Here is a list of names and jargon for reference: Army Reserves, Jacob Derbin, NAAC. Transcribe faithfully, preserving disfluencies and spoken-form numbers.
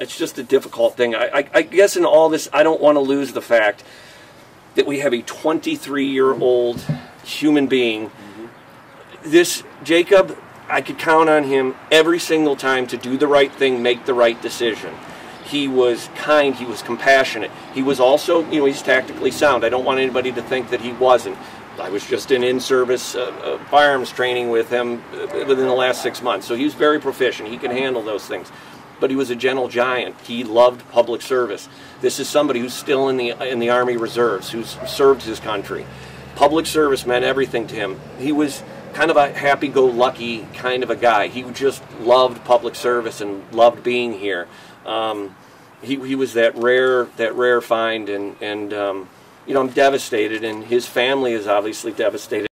it's just a difficult thing. I, I, I guess in all this, I don't want to lose the fact that we have a twenty-three-year-old human being. Mm-hmm. This, Jacob, I could count on him every single time to do the right thing, make the right decision. He was kind, he was compassionate. He was also, you know, he's tactically sound. I don't want anybody to think that he wasn't. I was just in in-service uh, uh, firearms training with him within the last six months. So he was very proficient. He could handle those things. But he was a gentle giant. He loved public service. This is somebody who's still in the, in the Army Reserves, who's served his country. Public service meant everything to him. He was kind of a happy-go-lucky kind of a guy. He just loved public service and loved being here. Um, he, he was that rare, that rare find, and, and um, you know, I'm devastated, and his family is obviously devastated.